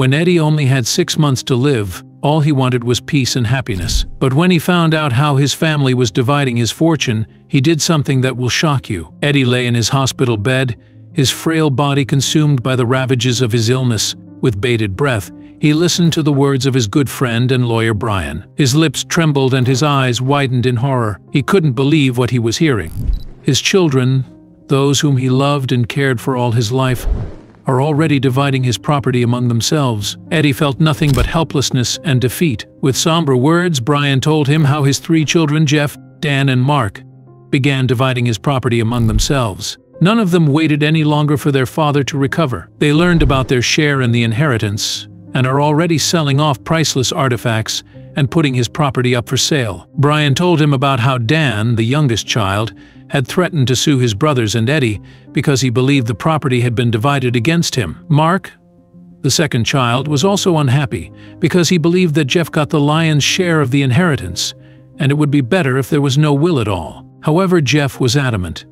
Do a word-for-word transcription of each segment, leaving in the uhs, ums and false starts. When Eddie only had six months to live, all he wanted was peace and happiness. But when he found out how his family was dividing his fortune, he did something that will shock you. Eddie lay in his hospital bed, his frail body consumed by the ravages of his illness. With bated breath, he listened to the words of his good friend and lawyer Brian. His lips trembled and his eyes widened in horror. He couldn't believe what he was hearing. His children, those whom he loved and cared for all his life, are already dividing his property among themselves. Eddie felt nothing but helplessness and defeat. With somber words, Brian told him how his three children, Jeff, Dan, and Mark, began dividing his property among themselves. None of them waited any longer for their father to recover. They learned about their share in the inheritance and are already selling off priceless artifacts and putting his property up for sale. Brian told him about how Dan, the youngest child, had threatened to sue his brothers and Eddie because he believed the property had been divided against him. Mark, the second child, was also unhappy because he believed that Jeff got the lion's share of the inheritance and it would be better if there was no will at all. However, Jeff was adamant.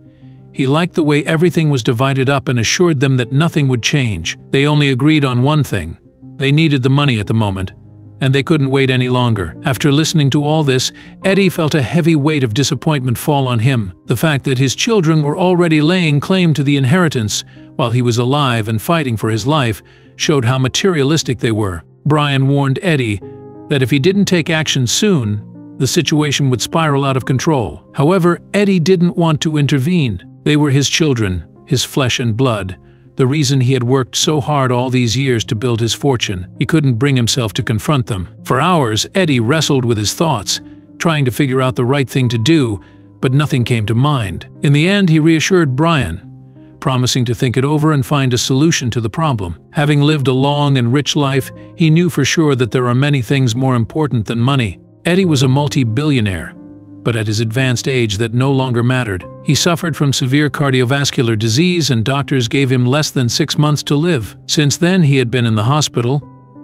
He liked the way everything was divided up and assured them that nothing would change. They only agreed on one thing. They needed the money at the moment, and they couldn't wait any longer. After listening to all this, Eddie felt a heavy weight of disappointment fall on him. The fact that his children were already laying claim to the inheritance while he was alive and fighting for his life showed how materialistic they were. Brian warned Eddie that if he didn't take action soon, the situation would spiral out of control. However, Eddie didn't want to intervene. They were his children, his flesh and blood, the reason he had worked so hard all these years to build his fortune. He couldn't bring himself to confront them. For hours, Eddie wrestled with his thoughts, trying to figure out the right thing to do, but nothing came to mind. In the end, he reassured Brian, promising to think it over and find a solution to the problem. Having lived a long and rich life, he knew for sure that there are many things more important than money. Eddie was a multi-billionaire, but at his advanced age that no longer mattered. He suffered from severe cardiovascular disease and doctors gave him less than six months to live. Since then he had been in the hospital,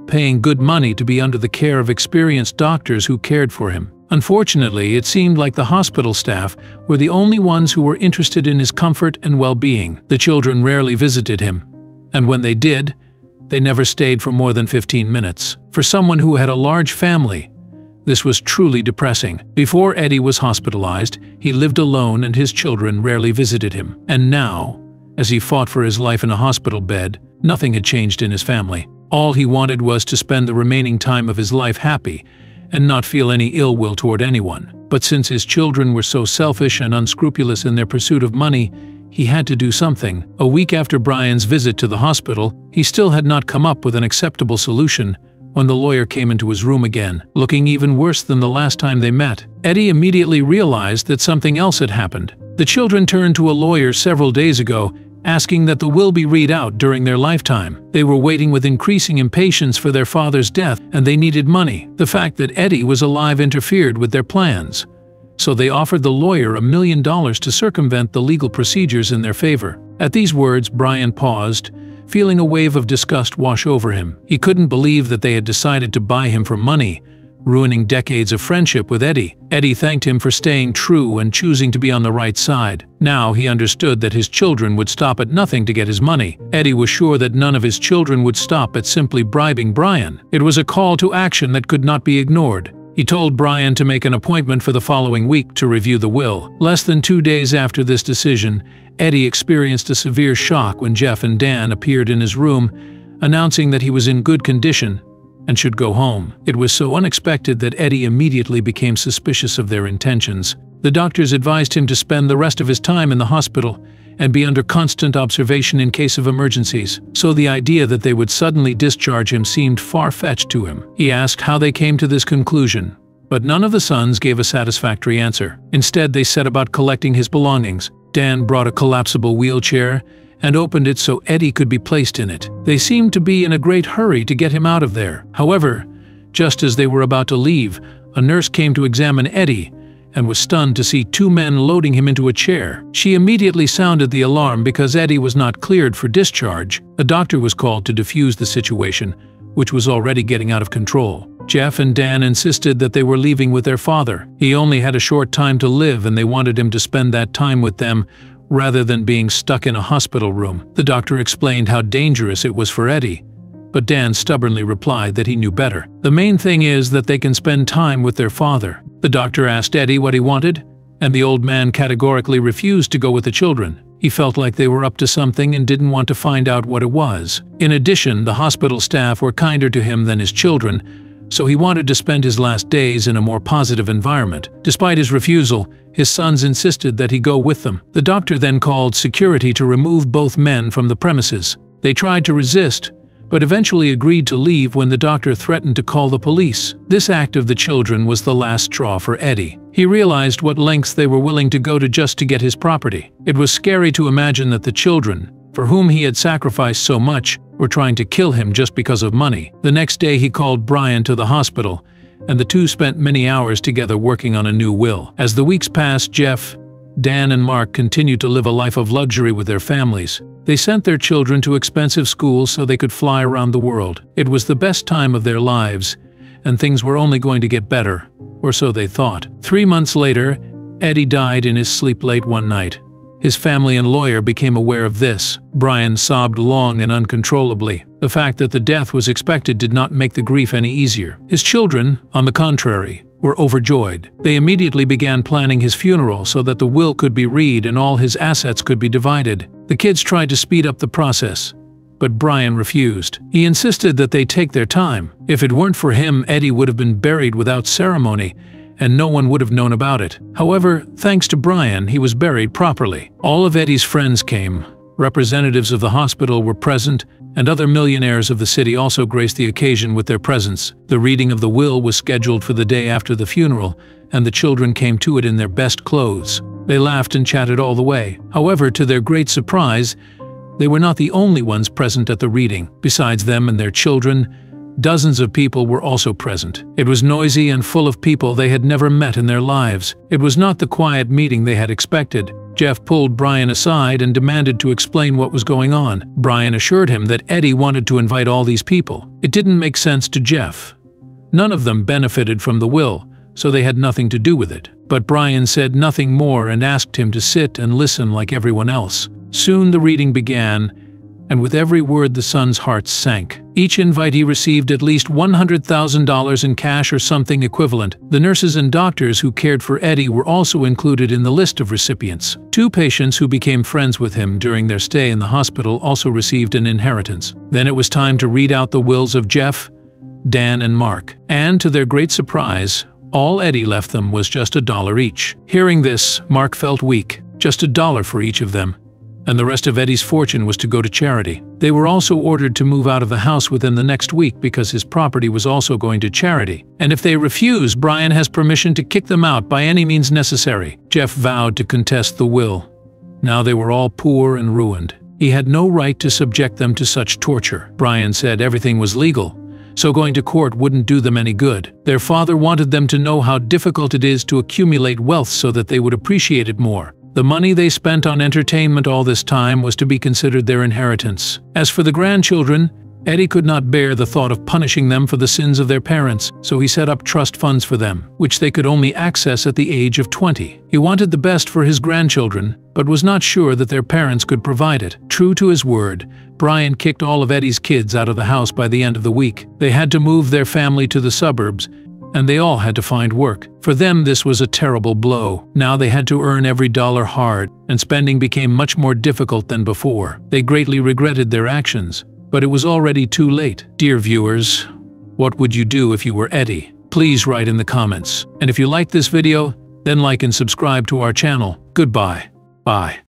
paying good money to be under the care of experienced doctors who cared for him. Unfortunately, it seemed like the hospital staff were the only ones who were interested in his comfort and well-being. The children rarely visited him, and when they did, they never stayed for more than fifteen minutes. For someone who had a large family, this was truly depressing. Before Eddie was hospitalized, he lived alone and his children rarely visited him. And now, as he fought for his life in a hospital bed, nothing had changed in his family. All he wanted was to spend the remaining time of his life happy and not feel any ill will toward anyone. But since his children were so selfish and unscrupulous in their pursuit of money, he had to do something. A week after Brian's visit to the hospital, he still had not come up with an acceptable solution when the lawyer came into his room again, looking even worse than the last time they met. Eddie immediately realized that something else had happened. The children turned to a lawyer several days ago, asking that the will be read out during their lifetime. They were waiting with increasing impatience for their father's death, and they needed money. The fact that Eddie was alive interfered with their plans, so they offered the lawyer a million dollars to circumvent the legal procedures in their favor. At these words, Brian paused, feeling a wave of disgust wash over him. He couldn't believe that they had decided to buy him for money, ruining decades of friendship with Eddie. Eddie thanked him for staying true and choosing to be on the right side. Now he understood that his children would stop at nothing to get his money. Eddie was sure that none of his children would stop at simply bribing Brian. It was a call to action that could not be ignored. He told Brian to make an appointment for the following week to review the will. Less than two days after this decision, Eddie experienced a severe shock when Jeff and Dan appeared in his room, announcing that he was in good condition and should go home. It was so unexpected that Eddie immediately became suspicious of their intentions. The doctors advised him to spend the rest of his time in the hospital and be under constant observation in case of emergencies, so the idea that they would suddenly discharge him seemed far-fetched to him. He asked how they came to this conclusion, but none of the sons gave a satisfactory answer. Instead, they set about collecting his belongings. Dan brought a collapsible wheelchair and opened it so Eddie could be placed in it. They seemed to be in a great hurry to get him out of there. However, just as they were about to leave, a nurse came to examine Eddie and was stunned to see two men loading him into a chair. She immediately sounded the alarm because Eddie was not cleared for discharge. A doctor was called to defuse the situation, which was already getting out of control. Jeff and Dan insisted that they were leaving with their father. He only had a short time to live and they wanted him to spend that time with them rather than being stuck in a hospital room. The doctor explained how dangerous it was for Eddie, but Dan stubbornly replied that he knew better. The main thing is that they can spend time with their father. The doctor asked Eddie what he wanted, and the old man categorically refused to go with the children. He felt like they were up to something and didn't want to find out what it was. In addition, the hospital staff were kinder to him than his children, so he wanted to spend his last days in a more positive environment. Despite his refusal, his sons insisted that he go with them. The doctor then called security to remove both men from the premises. They tried to resist, but eventually agreed to leave when the doctor threatened to call the police. This act of the children was the last straw for Eddie. He realized what lengths they were willing to go to just to get his property. It was scary to imagine that the children, for whom he had sacrificed so much, were trying to kill him just because of money. The next day he called Brian to the hospital, and the two spent many hours together working on a new will. As the weeks passed, Jeff, Dan and Mark continued to live a life of luxury with their families. They sent their children to expensive schools so they could fly around the world. It was the best time of their lives, and things were only going to get better, or so they thought. Three months later, Eddie died in his sleep late one night. His family and lawyer became aware of this. Brian sobbed long and uncontrollably. The fact that the death was expected did not make the grief any easier. His children, on the contrary, were overjoyed. They immediately began planning his funeral so that the will could be read and all his assets could be divided. The kids tried to speed up the process, but Brian refused. He insisted that they take their time. If it weren't for him, Eddie would have been buried without ceremony, and no one would have known about it. However, thanks to Brian, he was buried properly. All of Eddie's friends came. Representatives of the hospital were present, and other millionaires of the city also graced the occasion with their presence. The reading of the will was scheduled for the day after the funeral, and the children came to it in their best clothes. They laughed and chatted all the way. However, to their great surprise, they were not the only ones present at the reading. Besides them and their children, dozens of people were also present. It was noisy and full of people they had never met in their lives. It was not the quiet meeting they had expected. Jeff pulled Brian aside and demanded to explain what was going on. Brian assured him that Eddie wanted to invite all these people. It didn't make sense to Jeff. None of them benefited from the will, so they had nothing to do with it. But Brian said nothing more and asked him to sit and listen like everyone else. Soon the reading began, and with every word the son's heart sank. Each invitee received at least one hundred thousand dollars in cash or something equivalent. The nurses and doctors who cared for Eddie were also included in the list of recipients. Two patients who became friends with him during their stay in the hospital also received an inheritance. Then it was time to read out the wills of Jeff, Dan, and Mark. And to their great surprise, all Eddie left them was just a dollar each. Hearing this, Mark felt weak. Just a dollar for each of them, and the rest of Eddie's fortune was to go to charity. They were also ordered to move out of the house within the next week because his property was also going to charity. And if they refuse, Brian has permission to kick them out by any means necessary. Jeff vowed to contest the will. Now they were all poor and ruined. He had no right to subject them to such torture. Brian said everything was legal, so going to court wouldn't do them any good. Their father wanted them to know how difficult it is to accumulate wealth so that they would appreciate it more. The money they spent on entertainment all this time was to be considered their inheritance. As for the grandchildren, Eddie could not bear the thought of punishing them for the sins of their parents, so he set up trust funds for them, which they could only access at the age of twenty. He wanted the best for his grandchildren, but was not sure that their parents could provide it. True to his word, Brian kicked all of Eddie's kids out of the house by the end of the week. They had to move their family to the suburbs, and they all had to find work. For them, this was a terrible blow. Now they had to earn every dollar hard, and spending became much more difficult than before. They greatly regretted their actions, but it was already too late. Dear viewers, what would you do if you were Eddie? Please write in the comments. And if you liked this video, then like and subscribe to our channel. Goodbye. Bye.